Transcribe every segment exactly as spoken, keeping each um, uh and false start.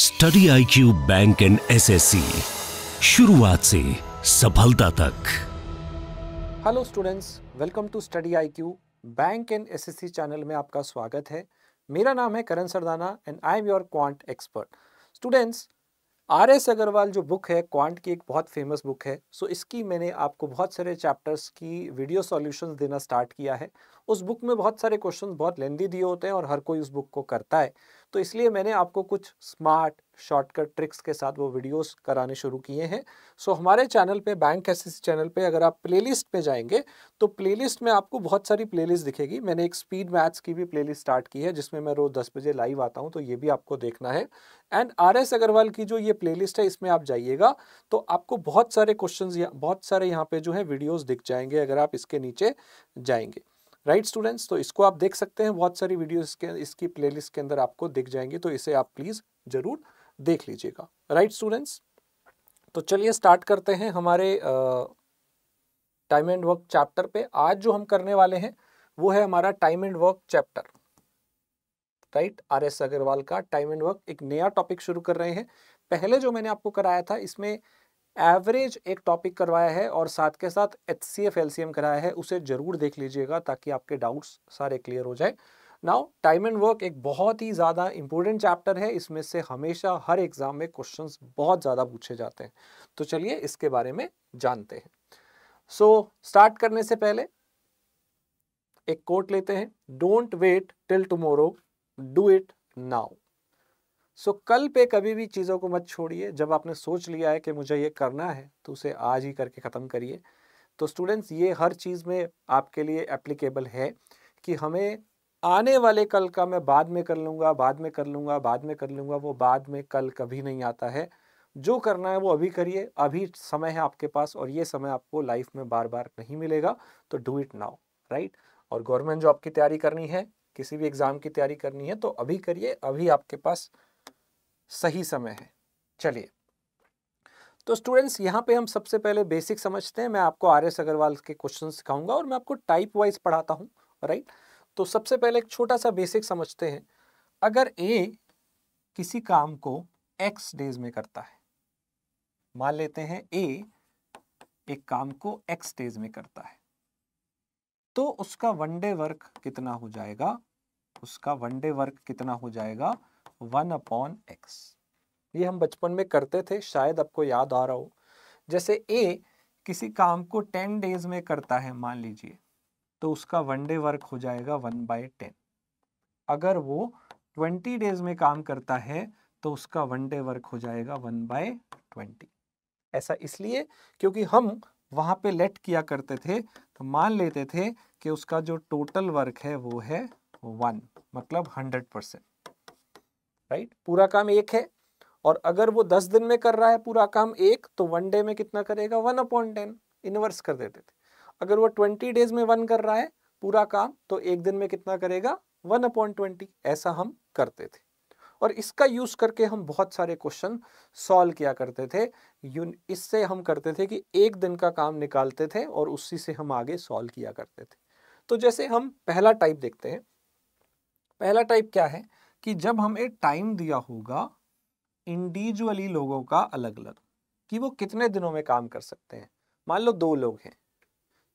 Study I Q bank and SSC, शुरुआत से सफलता तक। Hello students, welcome to study I Q bank and SSC channel में आपका स्वागत है। मेरा नाम है Karan Sardana and I am your quant expert. Students, R S Agarwal जो बुक है क्वांट की, एक बहुत फेमस बुक है। सो इसकी मैंने आपको बहुत सारे चैप्टर्स की वीडियो सॉल्यूशंस देना स्टार्ट किया है। उस बुक में बहुत सारे क्वेश्चंस बहुत लेंदी दिए होते हैं और हर कोई उस बुक को करता है, तो इसलिए मैंने आपको कुछ स्मार्ट शॉर्टकट ट्रिक्स के साथ वो वीडियोस कराने शुरू किए हैं। सो हमारे चैनल पे, बैंक एसएससी चैनल पे, अगर आप प्लेलिस्ट पे जाएंगे तो प्लेलिस्ट में आपको बहुत सारी प्लेलिस्ट दिखेगी। मैंने एक स्पीड मैथ्स की भी प्लेलिस्ट स्टार्ट की है जिसमें मैं रोज दस बजे लाइव आता हूँ, तो ये भी आपको देखना है। एंड आर एस अग्रवाल की जो ये प्लेलिस्ट है इसमें आप जाइएगा तो आपको बहुत सारे क्वेश्चन, बहुत सारे यहाँ पे जो है वीडियोज़ दिख जाएंगे अगर आप इसके नीचे जाएंगे। राइट right स्टूडेंट्स, तो इसको आप देख सकते हैं, बहुत सारी वीडियोस इसके इसकी प्लेलिस्ट के अंदर आपको दिख जाएंगी, तो इसे आप प्लीज़ ज़रूर देख लीजिएगा। राइट स्टूडेंट्स, तो चलिए स्टार्ट करते हैं हमारे टाइम एंड वर्क चैप्टर पे। आज जो हम करने वाले हैं वो है हमारा time and work chapter. Right, R S Agarwal का टाइम एंड वर्क, एक नया टॉपिक शुरू कर रहे हैं। पहले जो मैंने आपको कराया था इसमें एवरेज एक टॉपिक करवाया है और साथ के साथ H C F L C M कराया है, उसे जरूर देख लीजिएगा ताकि आपके डाउट्स सारे क्लियर हो जाए। नाउ टाइम एंड वर्क एक बहुत ही ज़्यादा इंपॉर्टेंट चैप्टर है, इसमें से हमेशा हर एग्जाम में क्वेश्चंस बहुत ज़्यादा पूछे जाते हैं, तो चलिए इसके बारे में जानते हैं। सो so, स्टार्ट करने से पहले एक कोट लेते हैं, don't wait till tomorrow, do it now. So so, कल पे कभी भी चीज़ों को मत छोड़िए। जब आपने सोच लिया है कि मुझे ये करना है तो उसे आज ही करके ख़त्म करिए। तो स्टूडेंट्स, ये हर चीज़ में आपके लिए एप्लीकेबल है कि हमें आने वाले कल का मैं बाद में कर लूँगा, बाद में कर लूँगा, बाद में कर लूँगा, वो बाद में कल कभी नहीं आता है। जो करना है वो अभी करिए, अभी समय है आपके पास और ये समय आपको लाइफ में बार बार नहीं मिलेगा, तो डू इट नाउ। राइट, और गवर्नमेंट जॉब की तैयारी करनी है, किसी भी एग्ज़ाम की तैयारी करनी है तो अभी करिए, अभी आपके पास सही समय है। चलिए, तो स्टूडेंट्स यहाँ पे हम सबसे पहले बेसिक समझते हैं। मैं आपको आर एस अग्रवाल के क्वेश्चन सिखाऊंगा और मैं आपको टाइप वाइज पढ़ाता हूँ। राइट, तो सबसे पहले एक छोटा सा बेसिक समझते हैं। अगर ए किसी काम को एक्स डेज में करता है, मान लेते हैं ए एक काम को एक्स डेज में करता है, तो उसका वन डे वर्क कितना हो जाएगा? उसका वन डे वर्क कितना हो जाएगा? One upon X. ये हम बचपन में करते थे, शायद आपको याद आ रहा हो। जैसे ए किसी काम को टेन डेज में करता है मान लीजिए, तो उसका वन डे वर्क हो जाएगा वन बाय टेन। अगर वो ट्वेंटी डेज में काम करता है तो उसका वन डे वर्क हो जाएगा वन बाय ट्वेंटी। ऐसा इसलिए क्योंकि हम वहाँ पे लेट किया करते थे, तो मान लेते थे कि उसका जो टोटल वर्क है वो है वन, मतलब हंड्रेड परसेंट। Right right? पूरा काम एक है और अगर वो दस दिन में कर रहा है पूरा काम एक, तो वन डे में कितना करेगा? वन अपॉन टेन, इन्वर्स कर देते थे। अगर वो ट्वेंटी डेज में वन कर रहा है पूरा काम, तो एक दिन में कितना करेगा? One upon twenty. ऐसा हम करते थे और इसका यूज करके हम बहुत सारे क्वेश्चन सॉल्व किया करते थे। इससे हम करते थे कि एक दिन का काम निकालते थे और उसी से हम आगे सॉल्व किया करते थे। तो जैसे हम पहला टाइप देखते हैं। पहला टाइप क्या है कि जब हमें टाइम दिया होगा इंडिविजुअली लोगों का अलग अलग कि वो कितने दिनों में काम कर सकते हैं। मान लो दो लोग हैं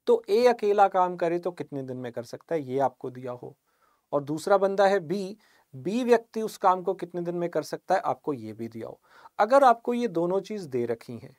तो ए अकेला काम करे तो कितने दिन में कर सकता है, ये आपको दिया हो। और दूसरा बंदा है बी, बी व्यक्ति उस काम को कितने दिन में कर सकता है, आपको ये भी दिया हो। अगर आपको ये दोनों चीज़ दे रखी हैं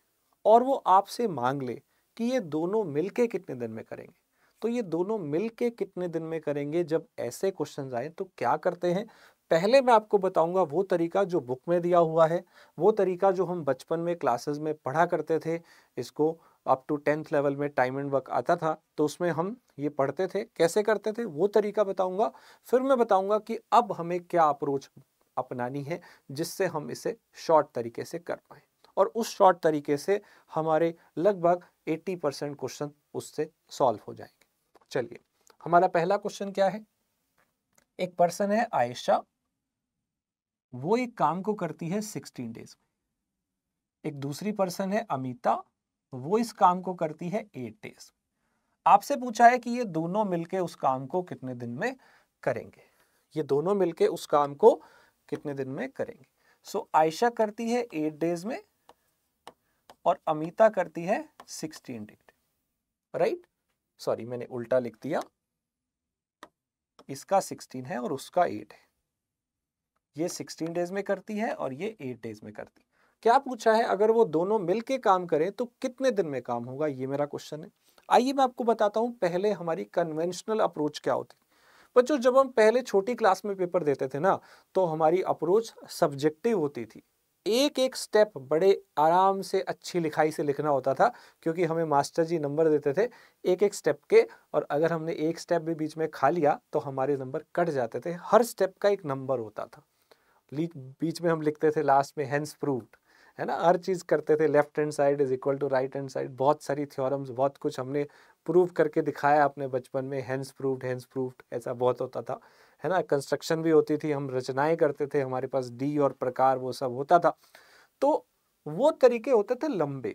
और वो आपसे मांग ले कि ये दोनों मिलके कितने दिन में करेंगे, तो ये दोनों मिलके कितने दिन में करेंगे। जब ऐसे क्वेश्चन आए तो क्या करते हैं, पहले मैं आपको बताऊंगा वो तरीका जो बुक में दिया हुआ है, वो तरीका जो हम बचपन में क्लासेस में पढ़ा करते थे। इसको अप टू टेंथ लेवल में टाइम एंड वर्क आता था, तो उसमें हम ये पढ़ते थे, कैसे करते थे वो तरीका बताऊंगा। फिर मैं बताऊंगा कि अब हमें क्या अप्रोच अपनानी है जिससे हम इसे शॉर्ट तरीके से कर पाएँ, और उस शॉर्ट तरीके से हमारे लगभग एट्टी परसेंट क्वेश्चन उससे सॉल्व हो जाएंगे। चलिए, हमारा पहला क्वेश्चन क्या है। एक पर्सन है आयशा, वो एक काम को करती है सिक्सटीन डेज में। एक दूसरी पर्सन है अमिता, वो इस काम को करती है एट डेज। आपसे पूछा है कि ये दोनों मिलके उस काम को कितने दिन में करेंगे, ये दोनों मिलके उस काम को कितने दिन में करेंगे। सो आयशा करती है एट डेज में और अमिता करती है सिक्सटीन डेज, राइट? सॉरी मैंने उल्टा लिख दिया, इसका सिक्सटीन है और उसका एट है। ये सिक्सटीन डेज में करती है और ये एट डेज में करती है। क्या पूछा है? अगर वो दोनों मिलके काम करें तो कितने दिन में काम होगा, ये मेरा क्वेश्चन है। आइए मैं आपको बताता हूँ पहले हमारी कन्वेंशनल अप्रोच क्या होती। बच्चों जब हम पहले छोटी क्लास में पेपर देते थे ना, तो हमारी अप्रोच सब्जेक्टिव होती थी, एक एक स्टेप बड़े आराम से अच्छी लिखाई से लिखना होता था, क्योंकि हमें मास्टर जी नंबर देते थे एक एक स्टेप के, और अगर हमने एक स्टेप भी बीच में खा लिया तो हमारे नंबर कट जाते थे। हर स्टेप का एक नंबर होता था, बीच में हम लिखते थे लास्ट में हैंस प्रूव्ड, है ना, हर चीज़ करते थे left hand side is equal to right hand side. बहुत सारी थ्योरम्स, बहुत कुछ हमने प्रूव करके दिखाया अपने बचपन में, हैंस प्रूव्ड हैंस प्रूव्ड ऐसा बहुत होता था, है ना। कंस्ट्रक्शन भी होती थी, हम रचनाएं करते थे, हमारे पास डी और प्रकार वो सब होता था। तो वो तरीके होते थे लंबे।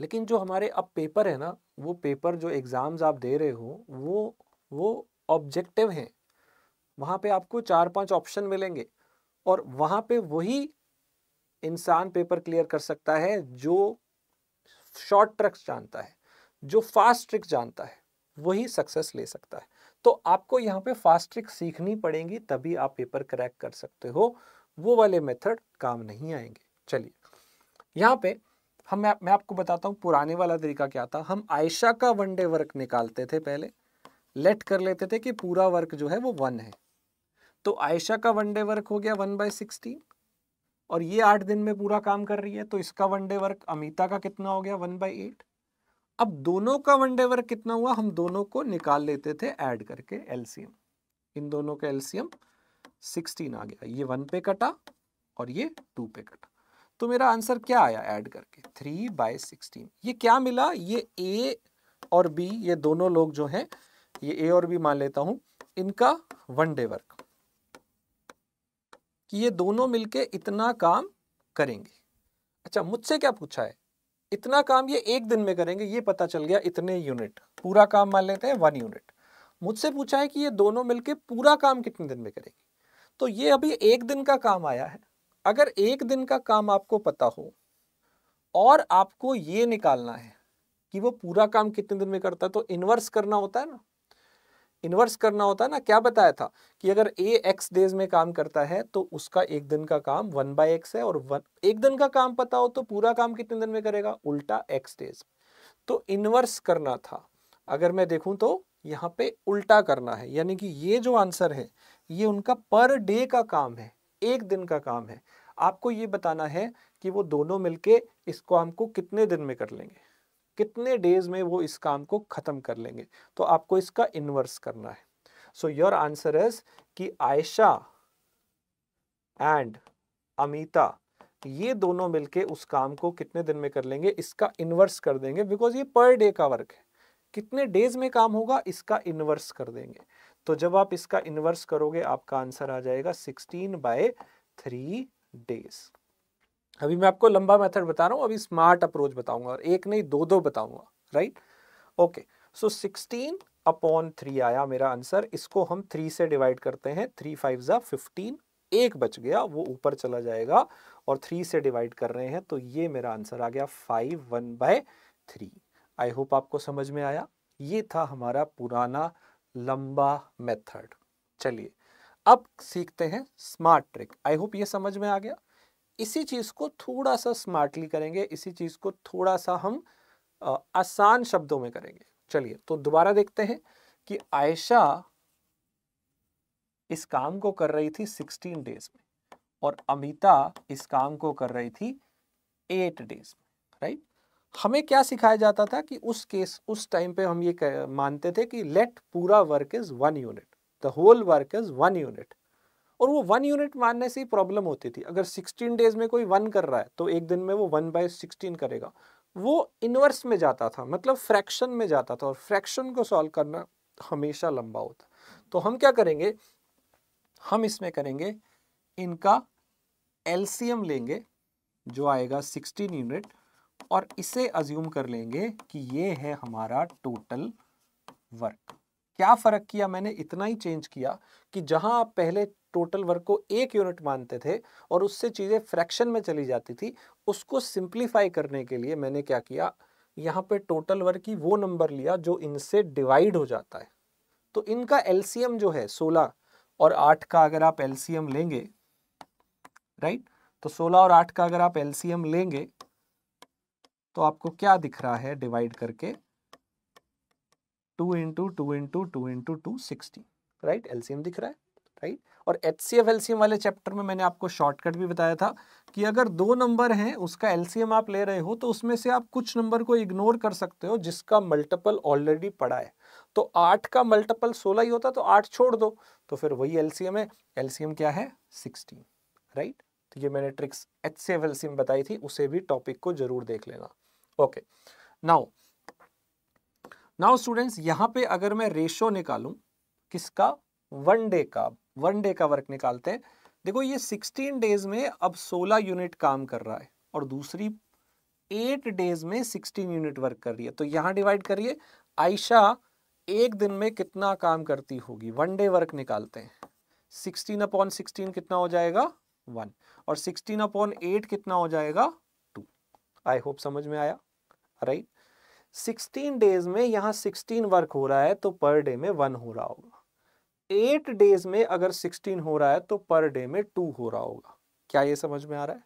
लेकिन जो हमारे अब पेपर है ना, वो पेपर जो एग्ज़ाम्स आप दे रहे हो वो वो ऑब्जेक्टिव हैं। वहाँ पे आपको चार पांच ऑप्शन मिलेंगे और वहाँ पे वही इंसान पेपर क्लियर कर सकता है जो शॉर्ट ट्रिक्स जानता है, जो फास्ट ट्रिक जानता है, वही सक्सेस ले सकता है। तो आपको यहाँ पे फास्ट ट्रिक सीखनी पड़ेगी, तभी आप पेपर क्रैक कर सकते हो, वो वाले मेथड काम नहीं आएंगे। चलिए यहाँ पे हम मैं, मैं आपको बताता हूँ पुराने वाला तरीका क्या था। हम आयशा का वन डे वर्क निकालते थे, पहले लेट कर लेते थे कि पूरा वर्क जो है वो वन है, तो आयशा का वन डे वर्क हो गया वन बाई सिक्सटीन, और ये आठ दिन में पूरा काम कर रही है, तो इसका वन डे वर्क अमिता का कितना हो गया वन बाई एट। अब दोनों का वन डे वर्क कितना हुआ, हम दोनों को निकाल लेते थे ऐड करके एलसीएम, इन दोनों का एलसीएम सिक्सटीन आ गया, ये वन पे कटा और ये टू पे कटा, तो मेरा आंसर क्या आया ऐड करके थ्री बाई सिक्सटीन। ये क्या मिला, ये ए और बी, ये दोनों लोग जो हैं, ये ए और बी मान लेता हूँ, इनका वन डे वर्क कि ये दोनों मिलके इतना काम करेंगे। अच्छा मुझसे क्या पूछा है, इतना काम ये एक दिन में करेंगे, ये पता चल गया इतने यूनिट, पूरा काम मान लेते हैं वन यूनिट। मुझसे पूछा है कि ये दोनों मिलके पूरा काम कितने दिन में करेंगे, तो ये अभी एक दिन का काम आया है। अगर एक दिन का काम आपको पता हो और आपको ये निकालना है कि वो पूरा काम कितने दिन में करता है, तो इन्वर्स करना होता है ना, इन्वर्स करना होता है ना। क्या बताया था कि अगर ए एक्स डेज में काम करता है तो उसका एक दिन का काम वन बाई एक्स है, और वन एक दिन का काम पता हो तो पूरा काम कितने दिन में करेगा, उल्टा एक्स डेज। तो इन्वर्स करना था, अगर मैं देखूं तो यहाँ पे उल्टा करना है, यानी कि ये जो आंसर है ये उनका पर डे का काम है, एक दिन का काम है। आपको ये बताना है कि वो दोनों मिलके इस काम को कितने दिन में कर लेंगे, कितने डेज में वो इस काम को खत्म कर लेंगे, तो आपको इसका इन्वर्स करना है। सो योर आंसर इज कि आयशा एंड अमिता ये दोनों मिलके उस काम को कितने दिन में कर लेंगे, इसका इन्वर्स कर देंगे, बिकॉज ये पर डे का वर्क है, कितने डेज में काम होगा इसका इन्वर्स कर देंगे। तो जब आप इसका इन्वर्स करोगे आपका आंसर आ जाएगा सिक्सटीन बाय थ्री डेज। अभी मैं आपको लंबा मेथड बता रहा हूँ, अभी स्मार्ट अप्रोच बताऊंगा, और एक नहीं दो दो बताऊंगा, right? Okay, so sixteen upon three आया मेरा आंसर। इसको हम थ्री से डिवाइड करते हैं, थ्री फाइव ज़ा फिफ्टीन, एक बच गया वो ऊपर चला जाएगा, और थ्री से डिवाइड कर रहे हैं तो ये मेरा आंसर आ गया five one by three. I hope आपको समझ में आया। ये था हमारा पुराना लंबा मेथड। चलिए अब सीखते हैं स्मार्ट ट्रिक। आई होप ये समझ में आ गया। इसी चीज़ को थोड़ा सा स्मार्टली करेंगे, इसी चीज़ को थोड़ा सा हम आ, आसान शब्दों में करेंगे। चलिए तो दोबारा देखते हैं कि आयशा इस काम को कर रही थी सिक्सटीन डेज में और अमिता इस काम को कर रही थी एट डेज में, राइट? हमें क्या सिखाया जाता था कि उस केस उस टाइम पे हम ये मानते थे कि लेट पूरा work is one unit, the whole work is one unit, और वो वन यूनिट मानने से ही प्रॉब्लम होती थी। अगर सिक्सटीन डेज में कोई वन कर रहा है तो एक दिन में वो वन बाई सिक्सटीन करेगा। वो इन्वर्स में जाता था, मतलब फ्रैक्शन में जाता था, और फ्रैक्शन को सॉल्व करना हमेशा लंबा होता। तो हम क्या करेंगे, हम इसमें करेंगे इनका एलसीएम लेंगे जो आएगा सिक्सटीन यूनिट, और इसे अज्यूम कर लेंगे कि ये है हमारा टोटल वर्क। क्या फ़र्क किया मैंने, इतना ही चेंज किया कि जहां आप पहले टोटल वर्क को एक यूनिट मानते थे और उससे चीज़ें फ्रैक्शन में चली जाती थी, उसको सिंप्लीफाई करने के लिए मैंने क्या किया, यहाँ पे टोटल वर्क की वो नंबर लिया जो इनसे डिवाइड हो जाता है। तो इनका एलसीएम जो है सोलह और आठ का अगर आप एलसीएम लेंगे, राइट, तो सोलह और आठ का अगर आप एलसीएम लेंगे तो आपको क्या दिख रहा है डिवाइड करके, two into two into two into two sixty, right, LCM दिख रहा है, राइट। और एचसीएफ एलसीएम वाले चैप्टर में मैंने आपको शॉर्टकट भी बताया था कि अगर दो नंबर हैं उसका एलसीएम आप ले रहे हो तो उसमें से आप कुछ नंबर को इग्नोर कर सकते हो जिसका मल्टीपल ऑलरेडी पड़ा है। तो आठ का मल्टीपल सोलह ही होता तो आठ छोड़ दो, तो फिर वही एलसीएम है। एलसीएम क्या है, सिक्सटीन, राइट। तो ये मैंने ट्रिक्स एचसीएफ एलसीएम बताई थी, उसे भी टॉपिक को जरूर देख लेना। ओके, नाउ नाउ स्टूडेंट्स, यहाँ पे अगर मैं रेशो निकालूं किसका, वन डे का, वन डे का वर्क निकालते हैं। देखो ये सिक्सटीन डेज में अब सोलह यूनिट काम कर रहा है और दूसरी एट डेज में सिक्सटीन यूनिट वर्क कर रही है। तो यहाँ डिवाइड करिए, आयशा एक दिन में कितना काम करती होगी, वन डे वर्क निकालते हैं। सिक्सटीन अपॉन सिक्सटीन कितना हो जाएगा, वन, और सिक्सटीन अपॉन एट कितना हो जाएगा, टू। आई होप समझ में आया, राइट। सिक्सटीन डेज में यहाँ सिक्सटीन वर्क हो रहा है तो पर डे में वन हो रहा होगा। एट डेज में अगर सिक्सटीन हो रहा है तो पर डे में टू हो रहा होगा। क्या ये समझ में आ रहा है?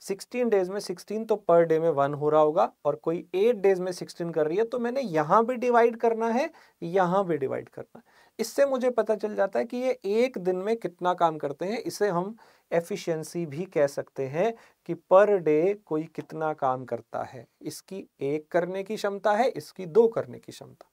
सिक्सटीन डेज में सिक्सटीन तो पर डे में वन हो रहा होगा, और कोई एट डेज में सिक्सटीन कर रही है तो मैंने यहाँ भी डिवाइड करना है, यहाँ भी डिवाइड करना है। इससे मुझे पता चल जाता है कि ये एक दिन में कितना काम करते हैं। इसे हम एफिशिएंसी भी कह सकते हैं कि पर डे कोई कितना काम करता है। इसकी एक करने की क्षमता है, इसकी दो करने की क्षमता।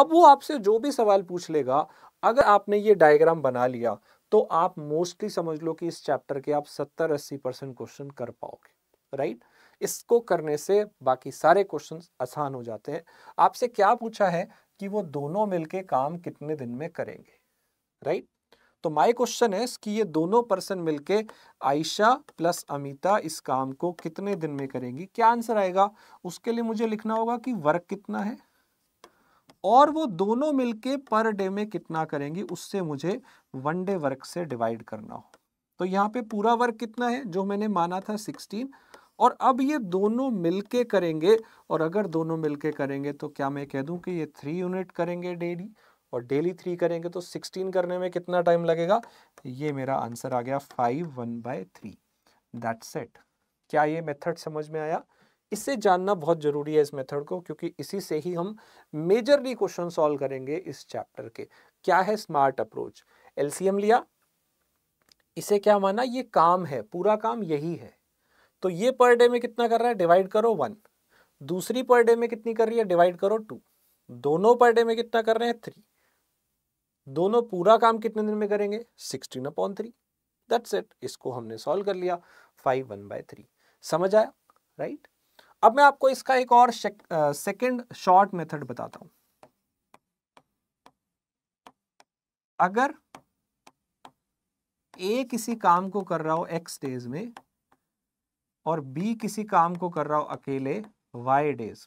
अब वो आपसे जो भी सवाल पूछ लेगा, अगर आपने ये डायग्राम बना लिया तो आप मोस्टली समझ लो कि इस चैप्टर के आप सत्तर अस्सी परसेंट क्वेश्चन कर पाओगे, राइट। इसको करने से बाकी सारे क्वेश्चन आसान हो जाते हैं। आपसे क्या पूछा है कि वो दोनों मिलके काम कितने दिन में करेंगे, राइट। तो माय क्वेश्चन है कि ये दोनों पर्सन मिलके आयशा प्लस अमिता इस काम को कितने दिन में करेंगी। क्या आंसर आएगा उसके लिए मुझे लिखना होगा कि वर्क कितना है और वो दोनों मिलके पर डे में कितना करेंगी, उससे मुझे वन डे वर्क से डिवाइड करना हो। तो यहाँ पे पूरा वर्क कितना है जो मैंने माना था सिक्सटीन, और अब ये दोनों मिलके करेंगे। और अगर दोनों मिलके करेंगे तो क्या मैं कह दूं कि ये थ्री यूनिट करेंगे डेली, और डेली थ्री करेंगे तो सिक्सटीन करने में कितना टाइम लगेगा। ये मेरा आंसर आ गया five one by three, that's it. क्या ये मेथड समझ में आया? इससे जानना बहुत ज़रूरी है इस मेथड को, क्योंकि इसी से ही हम मेजरली क्वेश्चन सॉल्व करेंगे इस चैप्टर के। क्या है स्मार्ट अप्रोच? एलसीएम लिया, इसे क्या माना, ये काम है, पूरा काम यही है। तो ये पर डे में कितना कर रहा है, डिवाइड करो वन, दूसरी पर डे में कितनी कर रही है, डिवाइड करो टू, दोनों पर डे में कितना कर रहे हैं, थ्री, दोनों पूरा काम कितने दिन में करेंगे, sixteen upon three, that's it. इसको हमने सॉल्व कर लिया, फाइव वन बाय थ्री। समझ आया, राइट। अब मैं आपको इसका एक और सेकंड शॉर्ट मेथड बताता हूं। अगर ए किसी काम को कर रहा हो एक्स डेज में और बी किसी काम को कर रहा हो अकेले वाई डेज,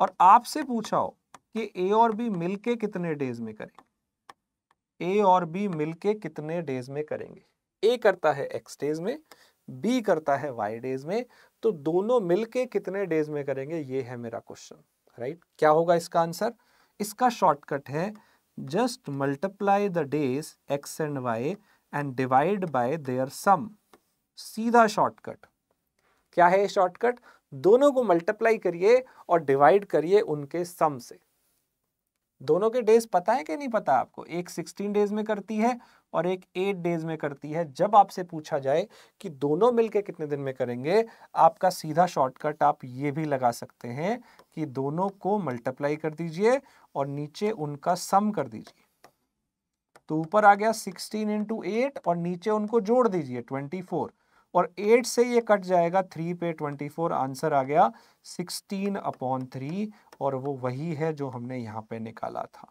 और आपसे पूछा हो कि ए और बी मिलके कितने डेज में करेंगे, ए और बी मिलके कितने डेज में करेंगे। ए करता है एक्स डेज में, बी करता है वाई डेज में, तो दोनों मिलके कितने डेज में करेंगे, ये है मेरा क्वेश्चन, राइट। क्या होगा इसका आंसर? इसका शॉर्टकट है just multiply the days X and Y and divide by their sum. सीधा शॉर्टकट। क्या है शॉर्टकट? दोनों को मल्टीप्लाई करिए और डिवाइड करिए उनके सम से। दोनों के डेज पता है कि नहीं पता आपको? एक सिक्सटीन डेज में करती है और एक एट डेज में करती है। जब आपसे पूछा जाए कि दोनों मिलके कितने दिन में करेंगे, आपका सीधा शॉर्टकट आप ये भी लगा सकते हैं कि दोनों को मल्टीप्लाई कर दीजिए और नीचे उनका सम कर दीजिए। तो ऊपर आ गया सिक्सटीन इंटू एट और नीचे उनको जोड़ दीजिए ट्वेंटी फोर, और एट से ये कट जाएगा, थ्री पे ट्वेंटी फोर, आंसर आ गया सिक्सटीन अपॉन थ्री, और वो वही है जो हमने यहाँ पे निकाला था।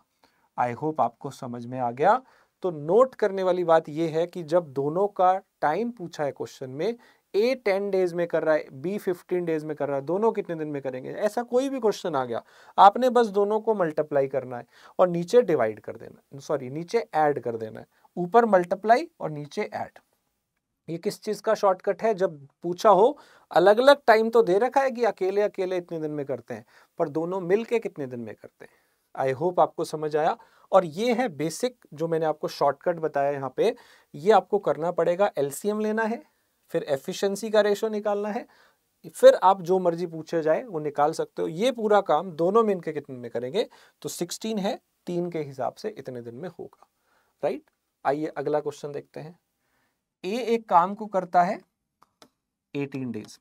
आई होप आपको समझ में आ गया। तो नोट करने वाली बात ये है कि जब दोनों का टाइम पूछा है क्वेश्चन में, ए टेन डेज में कर रहा है, बी फिफ्टीन डेज में कर रहा है, दोनों कितने दिन में करेंगे, ऐसा कोई भी क्वेश्चन आ गया, आपने बस दोनों को मल्टीप्लाई करना है और नीचे डिवाइड कर देना है, सॉरी नीचे ऐड कर देना है, ऊपर मल्टीप्लाई और नीचे ऐड। ये किस चीज का शॉर्टकट है? जब पूछा हो अलग अलग टाइम तो दे रखा है कि अकेले अकेले इतने दिन में करते हैं, पर दोनों मिलके कितने दिन में करते हैं। आई होप आपको समझ आया। और ये है बेसिक जो मैंने आपको शॉर्टकट बताया। यहाँ पे ये आपको करना पड़ेगा, एलसीएम लेना है, फिर एफिशिएंसी का रेशो निकालना है, फिर आप जो मर्जी पूछे जाए वो निकाल सकते हो। ये पूरा काम दोनों में इनके कितने में करेंगे तो सोलह है, तीन के हिसाब से इतने दिन में होगा, राइट। आइए अगला क्वेश्चन देखते हैं। ए एक काम को करता है अठारह डेज,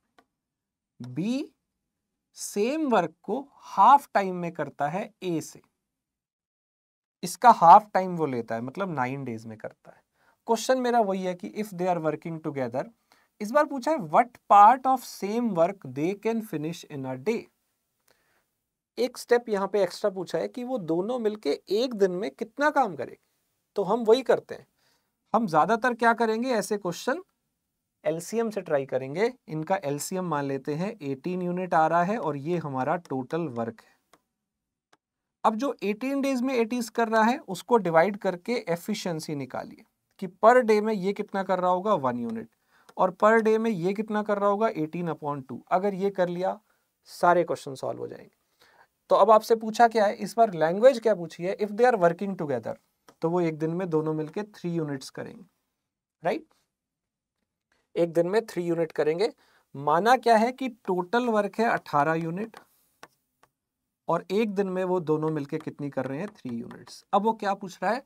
बी सेम वर्क को हाफ टाइम में करता है ए से, इसका हाफ टाइम वो लेता है मतलब नाइन डेज में करता है। क्वेश्चन मेरा वही है कि if they are working together, इस बार पूछा है what part of same work they can finish in a day. एक स्टेप यहाँ पे एक्स्ट्रा पूछा है कि वो दोनों मिलके एक दिन में कितना काम करेंगे, तो हम वही करते हैं। हम ज्यादातर क्या करेंगे, ऐसे क्वेश्चन एलसीएम से ट्राई करेंगे। इनका एलसीएम मान लेते हैं अठारह यूनिट आ रहा है और ये हमारा टोटल वर्क है। अब जो अठारह डेज में एटीज कर रहा है उसको डिवाइड करके एफिशिएंसी निकालिए कि पर डे में ये कितना कर रहा होगा, वन यूनिट, और पर डे में ये कितना कर रहा होगा, अठारह अपॉन टू। अगर ये कर लिया सारे क्वेश्चन सॉल्व हो जाएंगे। तो अब आपसे पूछा क्या है, इस बार लैंग्वेज क्या पूछी है, if they are working together, तो वो एक दिन में दोनों मिलके थ्री यूनिट्स करेंगे, राइट। एक दिन में थ्री यूनिट करेंगे। माना क्या है कि टोटल वर्क है अठारह यूनिट और एक दिन में वो दोनों मिलके कितनी कर रहे हैं, थ्री यूनिट्स। अब वो क्या पूछ रहा है,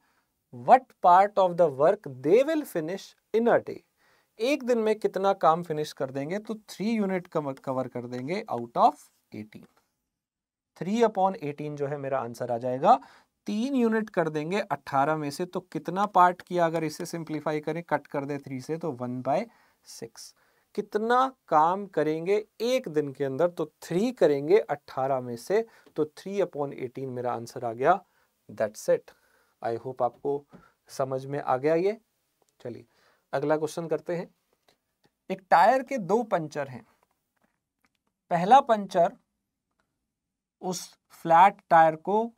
what part of the work they will finish in a day, एक दिन में कितना काम फिनिश कर देंगे, तो थ्री यूनिट कवर कर देंगे out of eighteen. Three upon eighteen जो है मेरा आंसर आ जाएगा। तीन यूनिट कर देंगे अठारह में से, तो कितना पार्ट किया, अगर इसे सिंप्लीफाई करें, कट कर दे थ्री से, तो वन बाय सिक्स। कितना काम करेंगे एक दिन के अंदर, तो थ्री करेंगे अट्ठारह में से, तो थ्री अपॉन एटीन मेरा आंसर आ गया। That's it. आई होप आपको समझ में आ गया ये। चलिए अगला क्वेश्चन करते हैं। एक टायर के दो पंचर हैं, पहला पंचर उस फ्लैट टायर को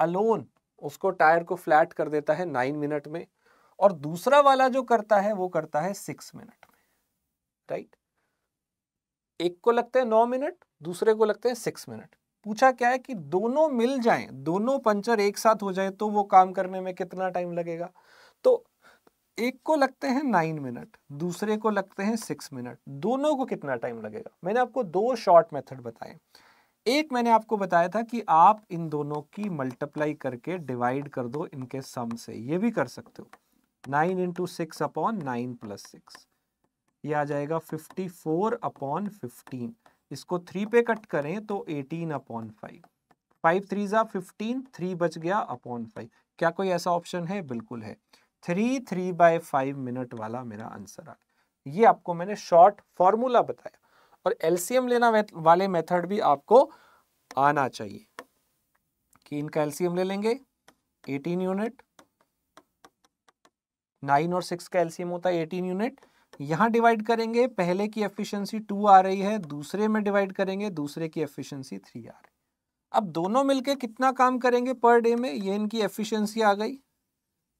अलोन, उसको टायर को फ्लैट कर देता है नाइन मिनट में, और दूसरा वाला जो करता है वो करता है सिक्स मिनट में, राइट। एक को लगते हैं नौ मिनट, दूसरे को लगते हैं सिक्स मिनट। पूछा क्या है कि दोनों मिल जाएं, दोनों पंचर एक साथ हो जाए तो वो काम करने में कितना टाइम लगेगा। तो एक को लगते हैं नाइन मिनट, दूसरे को लगते हैं सिक्स मिनट, दोनों को कितना टाइम लगेगा। मैंने आपको दो शॉर्ट मेथड बताए। एक मैंने आपको बताया था कि आप इन दोनों की मल्टीप्लाई करके डिवाइड कर दो इनके सम से, ये भी कर सकते हो। Nine into six upon nine plus six, ये आ जाएगा फिफ्टी फोर अपॉन फिफ्टीन। इसको थ्री पे कट करें तो eighteen upon five, five three जा फिफ्टीन, थ्री बच गया अपॉन फाइव। क्या कोई ऐसा ऑप्शन है? बिल्कुल है, three three by five minute वाला मेरा आंसर आ गया। ये आपको मैंने शॉर्ट फॉर्मूला बताया, और एलसीएम लेना वाले मेथड भी आपको आना चाहिए कि इनका एलसीएम ले लेंगे। एटीन यूनिट, नाइन और सिक्स का एलसीएम होता है एटीन यूनिट। यहाँ डिवाइड करेंगे, पहले की एफिशिएंसी टू आ रही है, दूसरे में डिवाइड करेंगे, दूसरे की एफिशिएंसी थ्री आ रही है। अब दोनों मिलके कितना काम करेंगे पर डे में, ये इनकी एफिशिएंसी आ गई,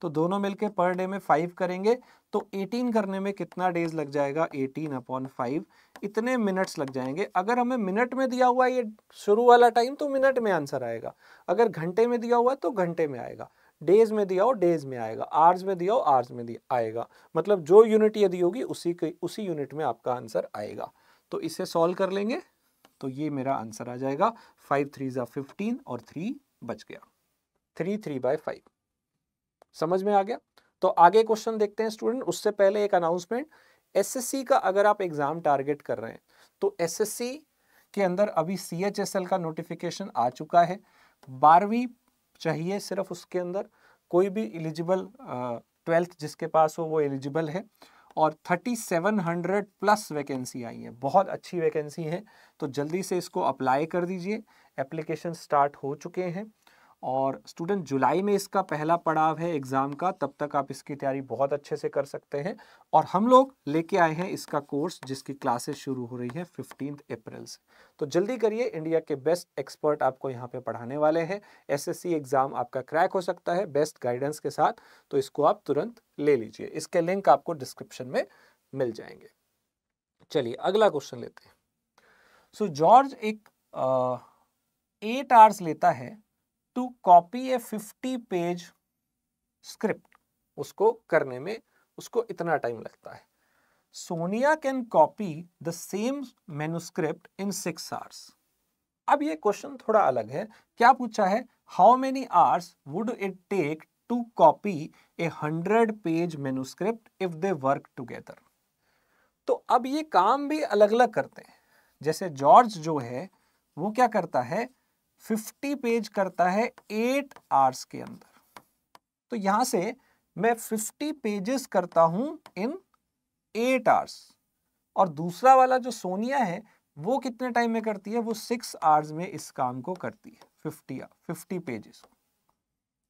तो दोनों मिलके पर डे में फाइव करेंगे, तो एटीन करने में कितना डेज लग जाएगा, एटीन अपॉन फाइव, इतने मिनट्स लग जाएंगे। अगर हमें मिनट में दिया हुआ ये शुरू वाला टाइम तो मिनट में आंसर आएगा, अगर घंटे में दिया हुआ तो घंटे में आएगा, डेज में दिया हो डेज में आएगा, आवर्स में दिया हो आवर्स में दिया आएगा। मतलब जो यूनिट ये दी होगी उसी के उसी यूनिट में आपका आंसर आएगा। तो इसे सॉल्व कर लेंगे तो ये मेरा आंसर आ जाएगा फाइव थ्री जा फिफ्टीन और थ्री बच गया, थ्री थ्री बाय फाइव। समझ में आ गया। तो आगे क्वेश्चन देखते हैं स्टूडेंट। उससे पहले एक अनाउंसमेंट, एसएससी का अगर आप एग्जाम टारगेट कर रहे हैं तो एसएससी के अंदर अभी सीएचएसएल का नोटिफिकेशन आ चुका है। बारहवीं चाहिए सिर्फ, उसके अंदर कोई भी एलिजिबल ट्वेल्थ uh, जिसके पास हो वो एलिजिबल है। और thirty seven hundred plus vacancy आई है, बहुत अच्छी वैकेंसी है, तो जल्दी से इसको अप्लाई कर दीजिए। एप्लीकेशन स्टार्ट हो चुके हैं। और स्टूडेंट जुलाई में इसका पहला पड़ाव है एग्ज़ाम का, तब तक आप इसकी तैयारी बहुत अच्छे से कर सकते हैं। और हम लोग लेके आए हैं इसका कोर्स जिसकी क्लासेस शुरू हो रही है फिफ्टींथ अप्रैल से, तो जल्दी करिए। इंडिया के बेस्ट एक्सपर्ट आपको यहाँ पे पढ़ाने वाले हैं। एसएससी एग्ज़ाम आपका क्रैक हो सकता है बेस्ट गाइडेंस के साथ, तो इसको आप तुरंत ले लीजिए। इसके लिंक आपको डिस्क्रिप्शन में मिल जाएंगे। चलिए अगला क्वेश्चन लेते हैं। सो जॉर्ज एक एट आवर्स लेता है to copy a fifty page script, उसको करने में उसको इतना टाइम लगता है। Sonia can copy the same manuscript in six hours. अब ये क्वेश्चन थोड़ा अलग है, क्या पूछा है? How many hours would it take to copy a hundred page manuscript if they work together. तो अब ये काम भी अलग अलग करते हैं। जैसे जॉर्ज जो है वो क्या करता है, फिफ्टी पेज करता है एट आवर्स के अंदर। तो यहां से मैं फिफ्टी पेजेस करता हूं इन एट आवर्स। और दूसरा वाला जो सोनिया है वो कितने टाइम में करती है, वो सिक्स आवर्स में इस काम को करती है, फिफ्टी फिफ्टी पेजेस।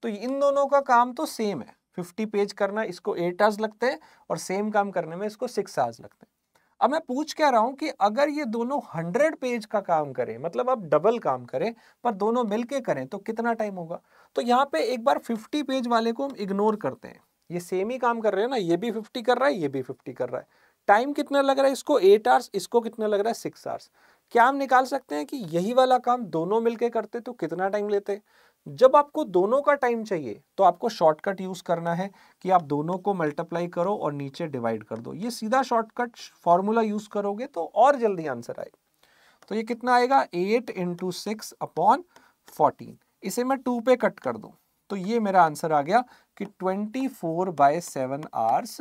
तो इन दोनों का काम तो सेम है, फिफ्टी पेज करना इसको एट आवर्स लगते हैं और सेम काम करने में इसको सिक्स आवर्स लगते हैं। अब मैं पूछ क्या रहा हूं कि अगर ये दोनों हंड्रेड पेज का काम करें, मतलब अब डबल काम करें पर दोनों मिलके करें, तो कितना टाइम होगा। तो यहाँ पे एक बार फिफ्टी पेज वाले को हम इग्नोर करते हैं, ये सेम ही काम कर रहे हैं ना, ये भी फिफ्टी कर रहा है, ये भी फिफ्टी कर रहा है। टाइम कितना लग रहा है इसको एट आवर्स, इसको कितना लग रहा है सिक्स आवर्स। क्या हम निकाल सकते हैं कि यही वाला काम दोनों मिलके करते तो कितना टाइम लेते। जब आपको दोनों का टाइम चाहिए तो आपको शॉर्टकट यूज़ करना है कि आप दोनों को मल्टीप्लाई करो और नीचे डिवाइड कर दो। ये सीधा शॉर्टकट फॉर्मूला यूज़ करोगे तो और जल्दी आंसर आए। तो ये कितना आएगा, eight into six upon fourteen. इसे मैं टू पे कट कर दूँ तो ये मेरा आंसर आ गया कि twenty four by seven hours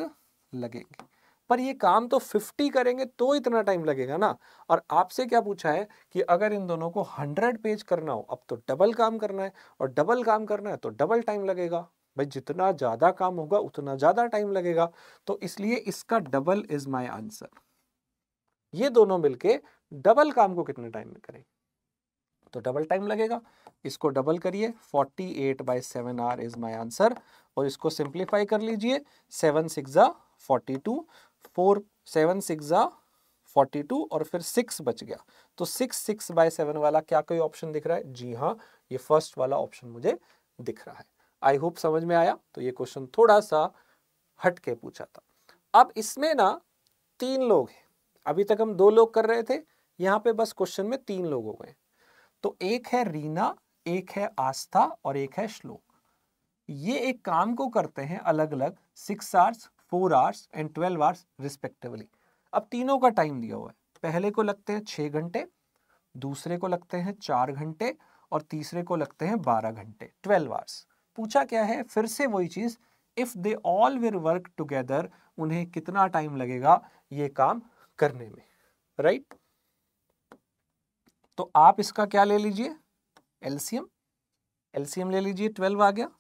लगेंगे। पर ये काम तो फिफ्टी करेंगे तो इतना टाइम लगेगा ना। और आपसे क्या पूछा है कि अगर इन दोनों को हंड्रेड पेज करना हो, अब तो डबल काम करना है और डबल काम करना है तो डबल टाइम लगेगा। भाई जितना ज़्यादा काम होगा उतना ज़्यादा टाइम लगेगा, तो इसलिए इसका डबल इज माय आंसर। ये दोनों मिलके डबल काम को कितने टाइम में करें, तो डबल टाइम लगेगा। इसको डबल करिए, forty eight by seven hours is my answer. और इसको सिंप्लीफाई कर लीजिए, सेवन सिक्स जा forty two, four seven six जा फोर्टी टू और फिर सिक्स बच गया। तो सिक्स सिक्स बाय सेवन वाला क्या कोई ऑप्शन दिख रहा है? जी हाँ, ये फर्स्ट वाला ऑप्शन मुझे दिख रहा है। आई होप समझ में आया। तो ये क्वेश्चन थोड़ा सा हट के पूछा था। अब इसमें ना तीन लोग हैं, अभी तक हम दो लोग कर रहे थे, यहाँ पे बस क्वेश्चन में तीन लोग हो गए। तो एक है रीना, एक है आस्था और एक है श्लोक। ये एक काम को करते हैं अलग अलग, six hours, four hours and twelve hours respectively. अब तीनों का टाइम दिया हुआ है। पहले को लगते हैं छः घंटे, दूसरे को लगते हैं चार घंटे और तीसरे को लगते हैं बारह घंटे, ट्वेल्व आवर्स। पूछा क्या है, फिर से वही चीज़, if they all will work together, उन्हें कितना टाइम लगेगा ये काम करने में, राइट right? तो आप इसका क्या ले लीजिए, एलसीएम एलसीएम ले लीजिए, ट्वेल्व आ गया।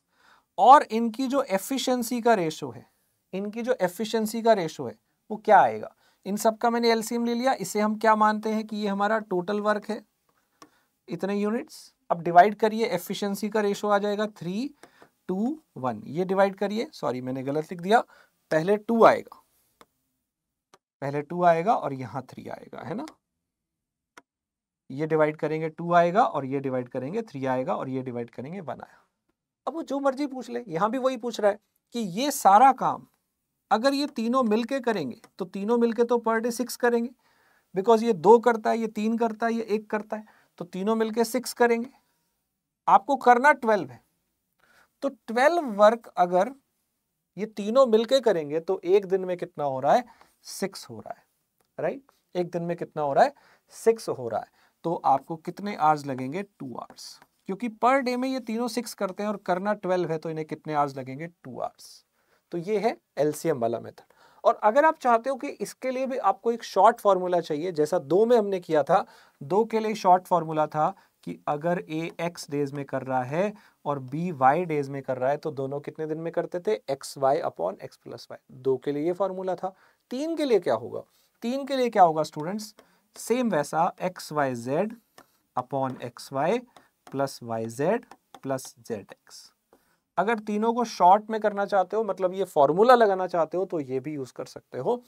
और इनकी जो एफिशिएंसी का रेशो है, इनकी जो एफिशिएंसी का रेशो है वो क्या आएगा, इन सब का मैंने एलसीएम ले लिया। इसे हम क्या मानते हैं कि ये हमारा टोटल वर्क है, इतने यूनिट्स। अब डिवाइड करिए, एफिशिएंसी का रेशो आ जाएगा थ्री टू वन। ये डिवाइड करिए, सॉरी मैंने गलत लिख दिया, पहले टू आएगा, पहले टू आएगा और यहाँ थ्री आएगा, है ना। ये डिवाइड करेंगे टू आएगा और ये डिवाइड करेंगे थ्री आएगा और ये डिवाइड करेंगे वन आया। अब वो जो मर्जी पूछ ले, यहाँ भी वही पूछ रहा है कि ये सारा काम अगर ये तीनों मिलके करेंगे तो तीनों मिलके तो पर डे सिक्स करेंगे, बिकॉज ये दो करता है, ये तीन करता है, ये एक करता है, तो तीनों मिलके सिक्स करेंगे। आपको करना ट्वेल्व है, तो ट्वेल्व वर्क अगर ये तीनों मिलके करेंगे तो एक दिन में कितना हो रहा है, सिक्स हो रहा है, राइट right? एक दिन में कितना हो रहा है, सिक्स हो रहा है। तो आपको कितने आवर्स लगेंगे, टू आवर्स, क्योंकि पर डे में ये तीनों सिक्स करते हैं और करना ट्वेल्व है, तो इन्हें कितने आवर्स लगेंगे, टू आवर्स। तो ये है एलसीएम वाला मेथड। और अगर आप चाहते हो कि इसके लिए भी आपको एक शॉर्ट फार्मूला चाहिए, जैसा दो में हमने किया था, दो के लिए शॉर्ट फार्मूला था कि अगर ए एक्स डेज में कर रहा है और बी वाई डेज में कर रहा है तो दोनों कितने दिन में करते थे, X Y upon X plus Y. दो के लिए ये फार्मूला था। तीन के लिए क्या होगा, तीन के लिए क्या होगा स्टूडेंट्स, सेम वैसा X Y Z upon X Y plus Y Z plus Z X. अगर तीनों को शॉर्ट में करना चाहते हो, मतलब ये फॉर्मूला लगाना चाहते हो, तो ये भी यूज कर सकते हो।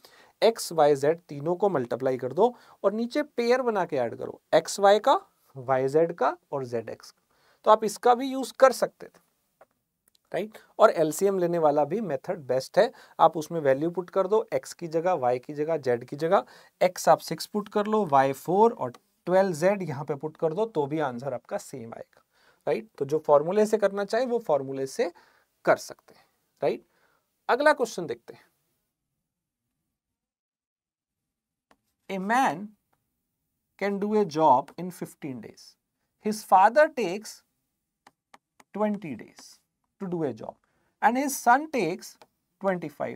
एक्स वाई जेड तीनों को मल्टीप्लाई कर दो और नीचे पेयर बना के ऐड करो, एक्स वाई का, वाई जेड का और जेड एक्स का। तो आप इसका भी यूज कर सकते थे, राइट। और एलसीएम लेने वाला भी मेथड बेस्ट है। आप उसमें वैल्यू पुट कर दो, एक्स की जगह वाई की जगह जेड की जगह। एक्स आप सिक्स पुट कर लो, वाई फोर और ट्वेल्व जेड यहाँ पे पुट कर दो, तो भी आंसर आपका सेम आएगा, राइट। तो जो फॉर्मूले से करना चाहिए वो फॉर्मूले से कर सकते हैं, राइट। अगला क्वेश्चन देखते हैं। A man can do a job in fifteen days, his father takes twenty days to do a job and his son takes twenty-five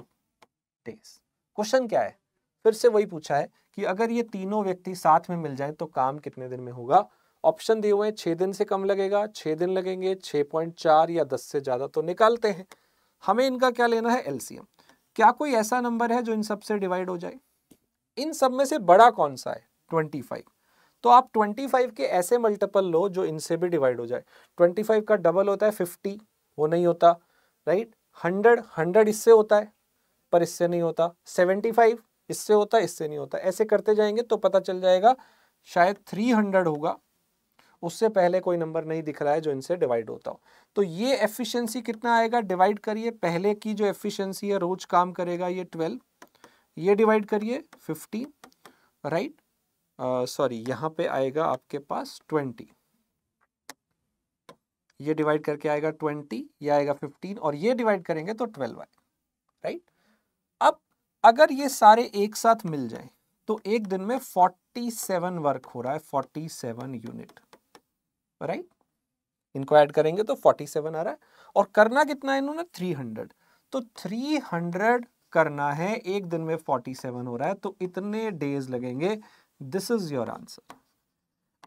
days। Question क्या है, फिर से वही पूछा है कि अगर ये तीनों व्यक्ति साथ में मिल जाएं तो काम कितने दिन में होगा। ऑप्शन दिए हुए हैं, छः दिन से कम लगेगा, छः दिन लगेंगे, छः पॉइंट चार या दस से ज़्यादा तो निकालते हैं। हमें इनका क्या लेना है, एलसीएम। क्या कोई ऐसा नंबर है जो इन सब से डिवाइड हो जाए? इन सब में से बड़ा कौन सा है? Twenty five. तो आप ट्वेंटी फाइव के ऐसे मल्टीपल लो जो इनसे भी डिवाइड हो जाए। ट्वेंटी फाइव का डबल होता है फिफ्टी, वो नहीं होता, राइट। हंड्रेड हंड्रेड इससे होता है पर इससे नहीं होता। सेवेंटी फाइव इससे होता है, इससे नहीं होता। ऐसे करते जाएंगे तो पता चल जाएगा शायद थ्री हंड्रेड होगा, उससे पहले कोई नंबर नहीं दिख रहा है जो इनसे डिवाइड होता हो। तो ये एफिशिएंसी कितना आएगा, डिवाइड करिए। पहले की जो एफिशिएंसी है रोज काम करेगा ये ट्वेल्व, ये डिवाइड करिए फिफ्टी, राइट। सॉरी, यहाँ पे आएगा आपके पास ट्वेंटी, ये डिवाइड करके आएगा ट्वेंटी, ये आएगा फिफ्टीन और ये डिवाइड करेंगे तो ट्वेल्व आएगा, राइट। अब अगर ये सारे एक साथ मिल जाएं तो एक दिन में फोर्टी सेवन वर्क हो रहा है, फोर्टी सेवन यूनिट, राइट। इनको ऐड करेंगे तो फोर्टी सेवन आ रहा है। और करना कितना है इन्होंने, थ्री हंड्रेड। तो थ्री हंड्रेड करना है, एक दिन में फोर्टी सेवन हो रहा है, तो इतने डेज लगेंगे। This is your answer.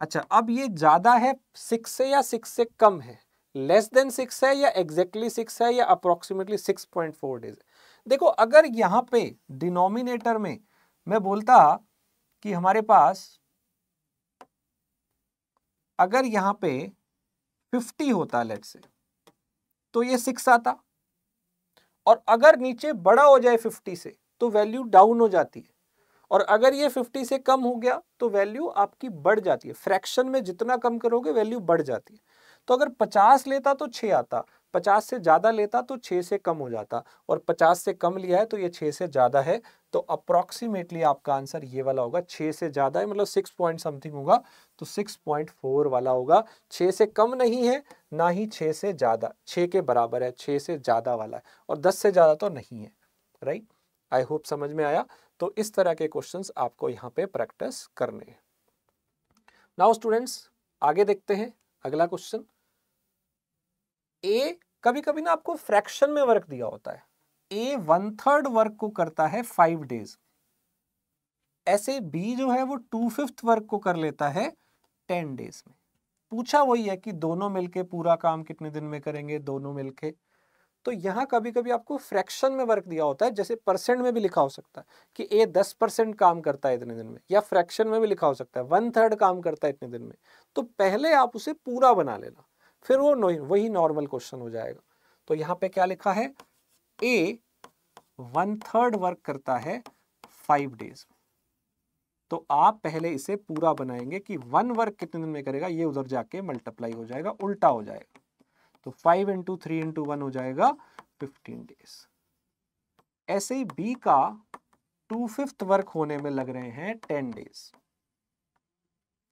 अच्छा, अब ये ज़्यादा है सिक्स से या सिक्स से कम है, लेस देन सिक्स है या एग्जैक्टली सिक्स है या approximately six point four days. देखो, अगर यहाँ पे डिनोमिनेटर में मैं बोलता कि हमारे पास अगर यहाँ पे फिफ्टी होता लेट्स से, तो ये सिक्स आता। और अगर नीचे बड़ा हो जाए फिफ्टी से तो वैल्यू डाउन हो जाती है, और अगर ये फिफ्टी से कम हो गया तो वैल्यू आपकी बढ़ जाती है। फ्रैक्शन में जितना कम करोगे वैल्यू बढ़ जाती है। तो अगर पचास लेता तो छः आता, पचास से ज़्यादा लेता तो छः से कम हो जाता, और पचास से कम लिया है तो ये छः से ज़्यादा है। तो अप्रॉक्सीमेटली आपका आंसर ये वाला होगा, छः से ज़्यादा है मतलब सिक्स पॉइंट समथिंग होगा, तो सिक्स पॉइंट फोर वाला होगा। छः से कम नहीं है, ना ही छः से ज़्यादा, छः के बराबर है, छः से ज़्यादा वाला है, और दस से ज़्यादा तो नहीं है, राइट। आई होप समझ में आया। तो इस तरह के क्वेश्चंस आपको यहाँ पे प्रैक्टिस करने हैं। नाउ स्टूडेंट्स, आगे देखते हैं अगला क्वेश्चन। ए कभी कभी ना आपको फ्रैक्शन में वर्क दिया होता है। ए वन थर्ड वर्क को करता है फाइव डेज, ऐसे बी जो है वो टू फिफ्थ वर्क को कर लेता है टेन डेज में। पूछा वही है कि दोनों मिलके पूरा काम कितने दिन में करेंगे, दोनों मिलके। तो यहाँ कभी कभी आपको फ्रैक्शन में वर्क दिया होता है, जैसे परसेंट में भी लिखा हो सकता है कि ए दस परसेंट काम करता है इतने दिन में, या फ्रैक्शन में भी लिखा हो सकता है वन थर्ड काम करता है इतने दिन में। तो पहले आप उसे पूरा बना लेना, फिर वो वही नॉर्मल क्वेश्चन हो जाएगा। तो यहाँ पे क्या लिखा है, ए वन थर्ड वर्क करता है फाइव डेज। तो आप पहले इसे पूरा बनाएंगे कि वन वर्क कितने दिन में करेगा, ये उधर जाके मल्टीप्लाई हो जाएगा, उल्टा हो जाएगा। तो five into three into one हो जाएगा फिफ्टीन डेज। ऐसे ही बी का टू फिफ्थ वर्क होने में लग रहे हैं टेन डेज,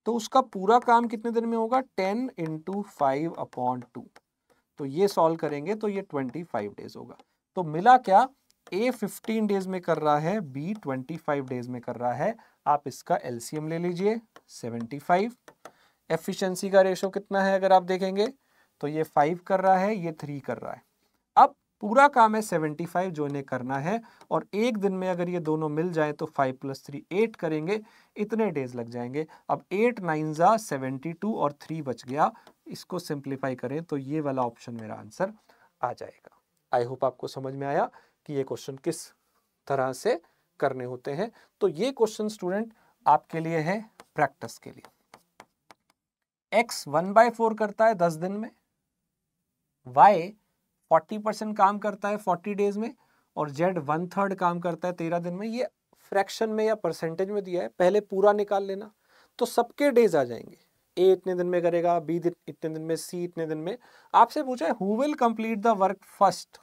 तो उसका पूरा काम कितने दिन में होगा, ten into five upon two. तो ये सॉल्व करेंगे तो ये ट्वेंटी फाइव डेज होगा। तो मिला क्या, ए फिफ्टीन डेज में कर रहा है, बी ट्वेंटी फाइव डेज में कर रहा है। आप इसका एलसीएम ले लीजिए सेवेंटी फाइव। एफिशिएंसी का रेशो कितना है अगर आप देखेंगे तो ये फाइव कर रहा है, ये थ्री कर रहा है। अब पूरा काम है सेवेंटी फाइव जो इन्हें करना है, और एक दिन में अगर ये दोनों मिल जाए तो फाइव प्लस थ्री एट करेंगे, इतने डेज लग जाएंगे। अब एट नाइन जा सेवेंटी टू और थ्री बच गया, इसको सिंप्लीफाई करें तो ये वाला ऑप्शन मेरा आंसर आ जाएगा। आई होप आपको समझ में आया कि ये क्वेश्चन किस तरह से करने होते हैं। तो ये क्वेश्चन स्टूडेंट आपके लिए है प्रैक्टिस के लिए। एक्स वन बाय फोर करता है दस दिन में, वाई फोर्टी परसेंट काम करता है फोर्टी डेज में और जेड वन थर्ड काम करता है तेरह दिन में। ये फ्रैक्शन में या परसेंटेज में दिया है, पहले पूरा निकाल लेना तो सबके डेज आ जाएंगे। ए इतने दिन में करेगा, बी इतने दिन में, सी इतने दिन में। आपसे पूछा है who will complete the work first,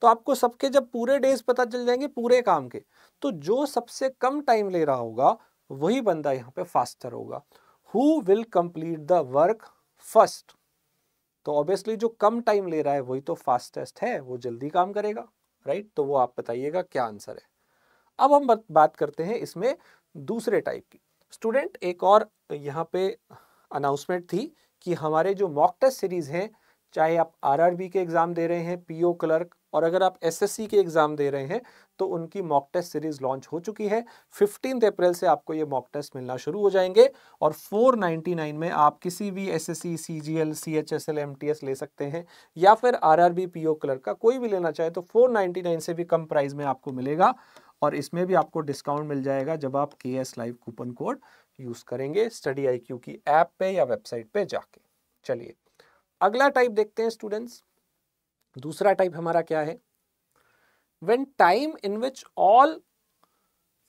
तो आपको सबके जब पूरे डेज पता चल जाएंगे पूरे काम के, तो जो सबसे कम टाइम ले रहा होगा वही बंदा यहाँ पे फास्टर होगा। Who will complete the work first, तो ऑब्वियसली जो कम टाइम ले रहा है वही तो फास्टेस्ट है, वो जल्दी काम करेगा, राइट right? तो वो आप बताइएगा क्या आंसर है। अब हम बात करते हैं इसमें दूसरे टाइप की। स्टूडेंट एक और यहाँ पे अनाउंसमेंट थी कि हमारे जो मॉक टेस्ट सीरीज़ हैं, चाहे आप आरआरबी के एग्ज़ाम दे रहे हैं, पीओ क्लर्क, और अगर आप एसएससी के एग्ज़ाम दे रहे हैं तो उनकी मॉक टेस्ट सीरीज़ लॉन्च हो चुकी है। फिफ्टीन अप्रैल से आपको ये मॉक टेस्ट मिलना शुरू हो जाएंगे और फोर नाइन्टी नाइन में आप किसी भी एसएससी, सीजीएल, सीएचएसएल, एमटीएस ले सकते हैं, या फिर आरआरबी, पीओ क्लर्क का कोई भी लेना चाहे तो फोर नाइन्टी नाइन से भी कम प्राइस में आपको मिलेगा। और इसमें भी आपको डिस्काउंट मिल जाएगा जब आप के S live coupon code use करेंगे स्टडी आई क्यू की ऐप पे या वेबसाइट पे जाके। चलिए अगला टाइप देखते हैं स्टूडेंट्स। दूसरा टाइप हमारा क्या है? When time in which all,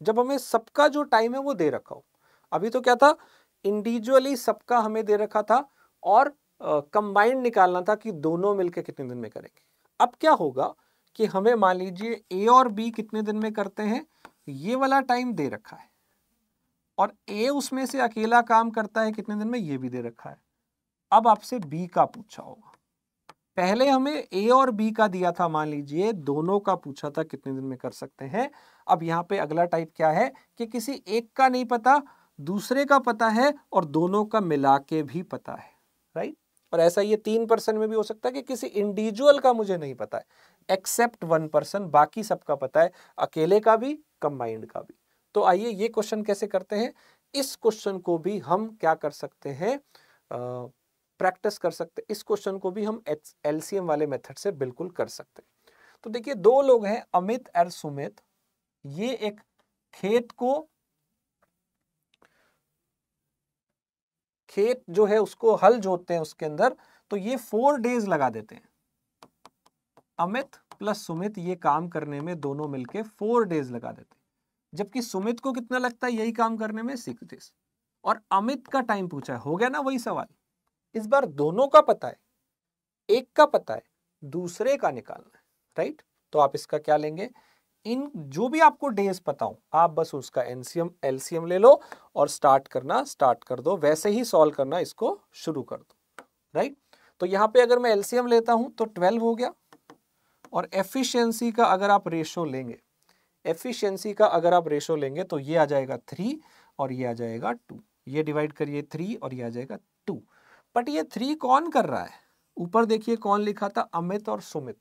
जब हमें सबका जो टाइम है वो दे रखा हो। अभी तो क्या था, इंडिविजुअली सबका हमें दे रखा था और कंबाइंड uh, निकालना था कि दोनों मिलकर कितने दिन में करेंगे। अब क्या होगा कि हमें मान लीजिए ए और बी कितने दिन में करते हैं ये वाला टाइम दे रखा है, और ए उसमें से अकेला काम करता है कितने दिन में ये भी दे रखा है। अब आपसे बी का पूछा होगा, पहले हमें ए और बी का दिया था, मान लीजिए दोनों का पूछा था कितने दिन में कर सकते हैं। अब यहाँ पे अगला टाइप क्या है कि किसी एक का नहीं पता, दूसरे का पता है और दोनों का मिला के भी पता है, राइट। और ऐसा ये तीन पर्सन में भी हो सकता है कि किसी इंडिविजुअल का मुझे नहीं पता है एक्सेप्ट वन पर्सन, बाकी सबका पता है, अकेले का भी कंबाइंड का भी। तो आइए ये क्वेश्चन कैसे करते हैं, इस क्वेश्चन को भी हम क्या कर सकते हैं, प्रैक्टिस कर सकते हैं। इस क्वेश्चन को भी हम एलसीएम वाले मेथड से बिल्कुल कर सकते हैं। तो देखिए दो लोग हैं, अमित और सुमित। ये एक खेत को, खेत जो है उसको हल जोतते हैं उसके अंदर, तो ये फोर डेज लगा देते हैं। अमित प्लस सुमित ये काम करने में दोनों मिलके फोर डेज लगा देते हैं, जबकि सुमित को कितना लगता है यही काम करने में, सिक्स डेज। और अमित का टाइम पूछा है, हो गया ना वही सवाल। इस बार दोनों का पता है, एक का पता है, दूसरे का निकालना है, राइट। तो आप इसका क्या लेंगे, इन जो भी आपको डेज पता हो आप बस उसका एनसीएम एलसीएम ले लो और स्टार्ट करना स्टार्ट कर दो, वैसे ही सॉल्व करना इसको शुरू कर दो, राइट। तो यहाँ पे अगर मैं एलसीएम लेता हूँ तो ट्वेल्व हो गया, और एफिशिएंसी का अगर आप रेशो लेंगे एफिशिएंसी का अगर आप रेशो लेंगे तो ये आ जाएगा थ्री और ये आ जाएगा टू। ये डिवाइड करिए थ्री और ये आ जाएगा टू। बट ये थ्री कौन कर रहा है, ऊपर देखिए कौन लिखा था, अमित और सुमित,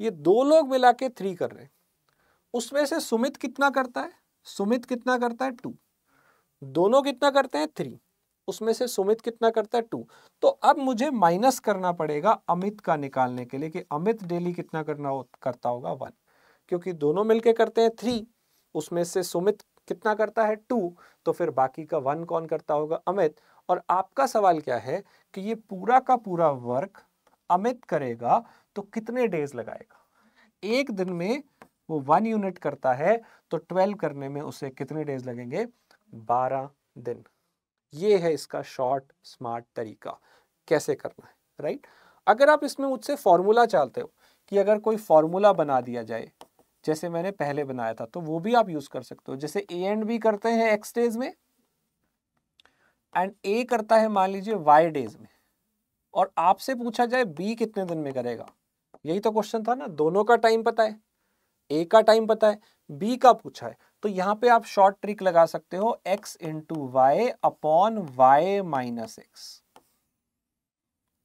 ये दो लोग मिला के थ्री कर रहे हैं। उसमें से सुमित कितना करता है, सुमित कितना करता है, टू। दोनों कितना करते हैं, थ्री। उसमें से सुमित कितना करता है, टू। तो अब मुझे माइनस करना पड़ेगा अमित का निकालने के लिए कि अमित डेली कितना करना हो, करता होगा, वन, क्योंकि दोनों मिलके करते हैं थ्री, उसमें से सुमित कितना करता है, टू, तो फिर बाकी का वन कौन करता होगा, अमित। और आपका सवाल क्या है कि ये पूरा का पूरा वर्क अमित करेगा तो कितने डेज लगाएगा। एक दिन में वो वन यूनिट करता है तो ट्वेल्व करने में उसे कितने डेज लगेंगे, बारह दिन। ये है इसका शॉर्ट स्मार्ट तरीका कैसे करना है, राइट। अगर आप इसमें मुझसे फॉर्मूला चाहते हो कि अगर कोई फॉर्मूला बना दिया जाए जैसे मैंने पहले बनाया था तो वो भी आप यूज कर सकते हो। जैसे ए एंड बी करते हैं एक्स डेज में, एंड ए करता है मान लीजिए वाई डेज में, और आपसे पूछा जाए बी कितने दिन में करेगा, यही तो क्वेश्चन था ना। दोनों का टाइम पता है, ए का टाइम पता है, बी का पूछा है, तो यहाँ पे आप शॉर्ट ट्रिक लगा सकते हो, X into Y upon Y minus X.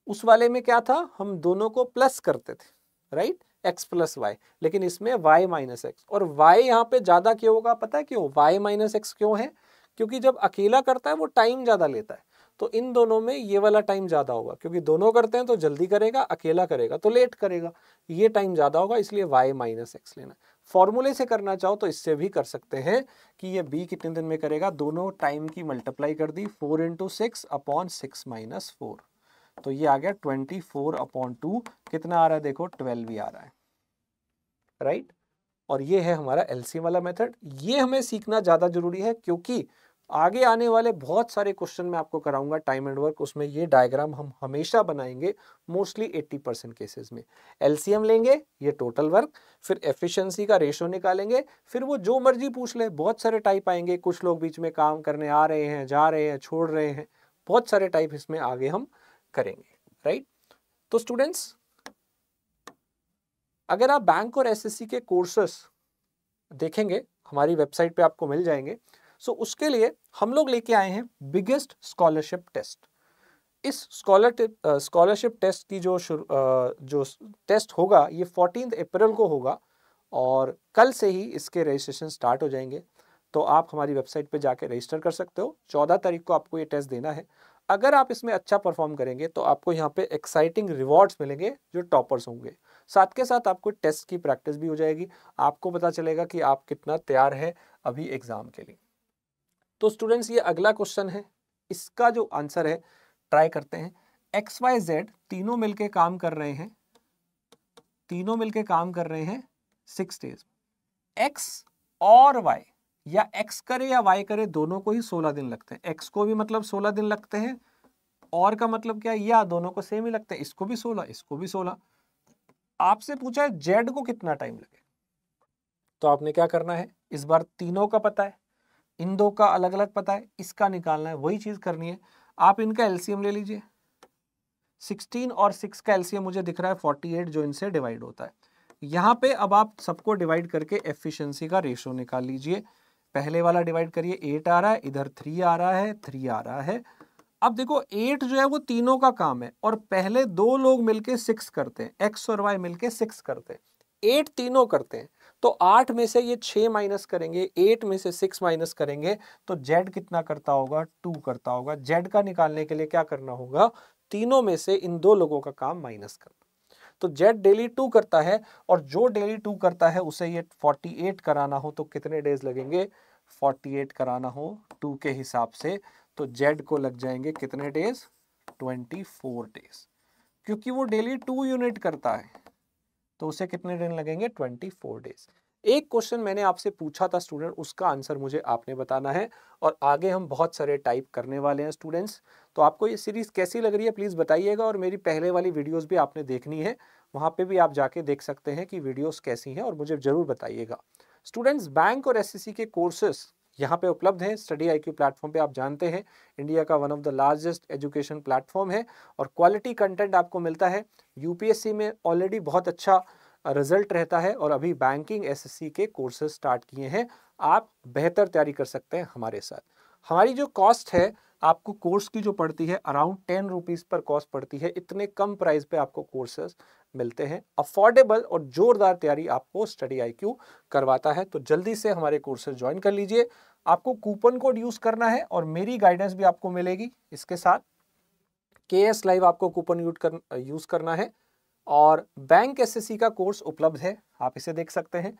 उस वाले में क्या था, हम दोनों को प्लस करते थे, राइट, एक्स प्लस वाई, लेकिन इसमें वाई माइनस एक्स। और वाई यहाँ पे ज्यादा क्यों होगा, पता है क्यों, वाई माइनस एक्स क्यों है, क्योंकि जब अकेला करता है वो टाइम ज्यादा लेता है, तो इन दोनों में ये वाला टाइम ज्यादा होगा, क्योंकि दोनों करते हैं तो जल्दी करेगा, अकेला करेगा तो लेट करेगा, ये टाइम ज्यादा होगा, इसलिए y माइनस एक्स लेना। फॉर्मूले से करना चाहो तो इससे भी कर सकते हैं कि ये b कितने दिन में करेगा, दोनों टाइम की मल्टीप्लाई कर दी, four into six upon six minus four, तो ये आ गया ट्वेंटी फोर अपॉन टू, कितना आ रहा है देखो ट्वेल्व ही आ रहा है, राइट। और ये है हमारा एलसीएम वाला मेथड। ये हमें सीखना ज़्यादा जरूरी है क्योंकि आगे आने वाले बहुत सारे क्वेश्चन मैं आपको कराऊंगा टाइम एंड वर्क, उसमें ये डायग्राम हम हमेशा बनाएंगे मोस्टली अस्सी परसेंट केसेस में। एलसीएम लेंगे, ये टोटल वर्क, फिर एफिशिएंसी का रेशो निकालेंगे, फिर वो जो मर्जी पूछ ले, बहुत सारे टाइप आएंगे, कुछ लोग बीच में काम करने आ रहे हैं, जा रहे हैं, छोड़ रहे हैं, बहुत सारे टाइप इसमें आगे हम करेंगे, राइट। तो स्टूडेंट्स, अगर आप बैंक और एसएससी के कोर्सेस देखेंगे हमारी वेबसाइट पे आपको मिल जाएंगे। सो so, उसके लिए हम लोग लेके आए हैं बिगेस्ट स्कॉलरशिप टेस्ट। इस स्कॉलरशिप स्कॉलरशिप टेस्ट की जो शुरू जो टेस्ट होगा ये चौदह अप्रैल को होगा और कल से ही इसके रजिस्ट्रेशन स्टार्ट हो जाएंगे। तो आप हमारी वेबसाइट पे जाके रजिस्टर कर सकते हो। चौदह तारीख को आपको ये टेस्ट देना है। अगर आप इसमें अच्छा परफॉर्म करेंगे तो आपको यहाँ पे एक्साइटिंग रिवॉर्ड्स मिलेंगे जो टॉपर्स होंगे। साथ के साथ आपको टेस्ट की प्रैक्टिस भी हो जाएगी, आपको पता चलेगा कि आप कितना तैयार है अभी एग्जाम के लिए। तो स्टूडेंट्स, ये अगला क्वेश्चन है, इसका जो आंसर है ट्राई करते हैं। एक्स वाई जेड तीनों मिलके काम कर रहे हैं तीनों मिलके काम कर रहे हैं सिक्स डेज। एक्स और वाई, या एक्स करे या वाई करे, दोनों को ही सोलह दिन लगते हैं। एक्स को भी मतलब सोलह दिन लगते हैं, और का मतलब क्या, या दोनों को सेम ही लगते हैं, इसको भी सोलह इसको भी सोलह। आपसे पूछा है जेड को कितना टाइम लगे, तो आपने क्या करना है, इस बार तीनों का पता है, इन दो का अलग अलग पता है, इसका निकालना है, वही चीज करनी है। आप इनका एलसीएम ले लीजिए, सोलह और छह का एलसीएम मुझे दिख रहा है अड़तालीस जो इनसे डिवाइड होता है। यहाँ पे अब आप सबको डिवाइड करके एफिशिएंसी का रेशो निकाल लीजिए। पहले वाला डिवाइड करिए, आठ आ रहा है, इधर तीन आ रहा है, तीन आ रहा है। अब देखो आठ जो है वो तीनों का काम है और पहले दो लोग मिलके सिक्स करते हैं, एक्स और वाई मिलके सिक्स करते हैं, आठ तीनों करते हैं। तो आठ में से ये छह माइनस करेंगे, आठ में से सिक्स माइनस करेंगे, तो जेड कितना करता होगा, टू करता होगा। जेड का निकालने के लिए क्या करना होगा, तीनों में से इन दो लोगों का काम माइनस करना। तो जेड डेली टू करता है और जो डेली टू करता है उसे ये अड़तालीस कराना हो तो कितने डेज लगेंगे, अड़तालीस कराना हो टू के हिसाब से तो जेड को लग जाएंगे कितने डेज, चौबीस डेज, क्योंकि वो डेली टू यूनिट करता है तो उसे कितने दिन लगेंगे, चौबीस डेज। एक क्वेश्चन मैंने आपसे पूछा था स्टूडेंट, उसका आंसर मुझे आपने बताना है और आगे हम बहुत सारे टाइप करने वाले हैं स्टूडेंट्स। तो आपको ये सीरीज कैसी लग रही है प्लीज़ बताइएगा, और मेरी पहले वाली वीडियोस भी आपने देखनी है, वहाँ पे भी आप जाके देख सकते हैं कि वीडियोस कैसी हैं और मुझे ज़रूर बताइएगा। स्टूडेंट्स, बैंक और एसएससी के कोर्सेस यहाँ पे उपलब्ध हैं। स्टडी आई क्यू प्लेटफॉर्म पे आप जानते हैं इंडिया का one of the largest education platform है और क्वालिटी कंटेंट आपको मिलता है। यूपीएससी में ऑलरेडी बहुत अच्छा रिजल्ट रहता है और अभी बैंकिंग एसएससी के कोर्सेज स्टार्ट किए हैं, आप बेहतर तैयारी कर सकते हैं हमारे साथ। हमारी जो कॉस्ट है आपको कोर्स की जो पड़ती है अराउंड टेन रुपीज़ पर कॉस्ट पड़ती है। इतने कम प्राइस पे आपको कोर्सेज मिलते हैं, अफोर्डेबल और जोरदार तैयारी आपको स्टडी आईक्यू करवाता है। तो जल्दी से हमारे कोर्सेज ज्वाइन कर लीजिए। आपको कूपन कोड यूज़ करना है और मेरी गाइडेंस भी आपको मिलेगी इसके साथ। के एस लाइव आपको कूपन यूज कर यूज़ करना है और बैंक एसएससी का कोर्स उपलब्ध है, आप इसे देख सकते हैं।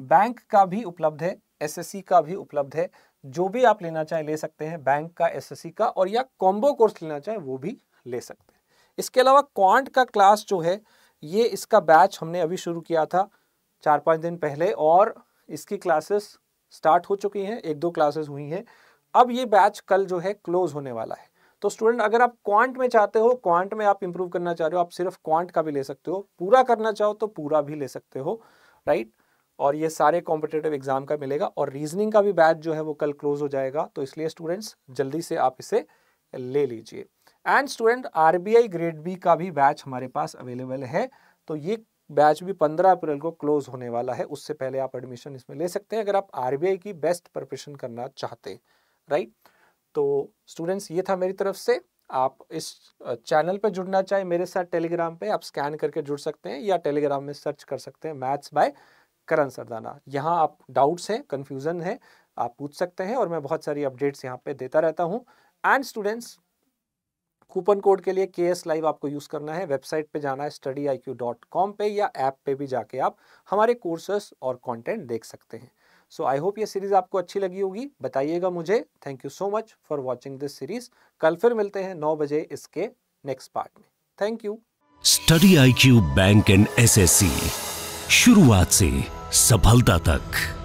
बैंक का भी उपलब्ध है, एसएससी का भी उपलब्ध है, जो भी आप लेना चाहें ले सकते हैं, बैंक का एसएससी का, और या कॉम्बो कोर्स लेना चाहें वो भी ले सकते हैं। इसके अलावा क्वांट का क्लास जो है ये, इसका बैच हमने अभी शुरू किया था चार पाँच दिन पहले और इसकी क्लासेस स्टार्ट हो चुकी हैं, एक दो क्लासेस हुई हैं। अब ये बैच कल जो है क्लोज होने वाला है। तो स्टूडेंट, अगर आप क्वांट में चाहते हो, क्वांट में आप इंप्रूव करना चाह रहे हो, आप सिर्फ क्वांट का भी ले सकते हो, पूरा करना चाहो तो पूरा भी ले सकते हो, राइट। और ये सारे कॉम्पिटेटिव एग्जाम का मिलेगा और रीजनिंग का भी बैच जो है वो कल क्लोज हो जाएगा। तो इसलिए स्टूडेंट्स जल्दी से आप इसे ले लीजिए। And student, RBI grade B का भी बैच हमारे पास अवेलेबल है, तो ये बैच भी पंद्रह अप्रैल को क्लोज होने वाला है। उससे पहले आप एडमिशन इसमें ले सकते हैं अगर आप आरबीआई की बेस्ट प्रिपरेशन करना चाहते हैं, राइट। तो स्टूडेंट्स, ये था मेरी तरफ से। आप इस चैनल पर जुड़ना चाहें मेरे साथ टेलीग्राम पे, आप स्कैन करके जुड़ सकते हैं या टेलीग्राम में सर्च कर सकते हैं मैथ्स बाय करन सरदाना। यहाँ आप डाउट्स हैं, कन्फ्यूज़न है, आप पूछ सकते हैं और मैं बहुत सारी अपडेट्स यहाँ पे देता रहता हूँ। एंड स्टूडेंट्स, कूपन कोड के लिए के एस लाइव आपको यूज़ करना है, वेबसाइट पे जाना है study I Q dot com पे या ऐप पे भी जाके आप हमारे कोर्सेस और कॉन्टेंट देख सकते हैं। सो आई होप ये सीरीज़ आपको अच्छी लगी होगी, बताइएगा मुझे। Thank you so much for watching this series. कल फिर मिलते हैं नौ बजे इसके नेक्स्ट पार्ट में। Thank you. Study I Q bank and S S C, शुरुआत से सफलता तक।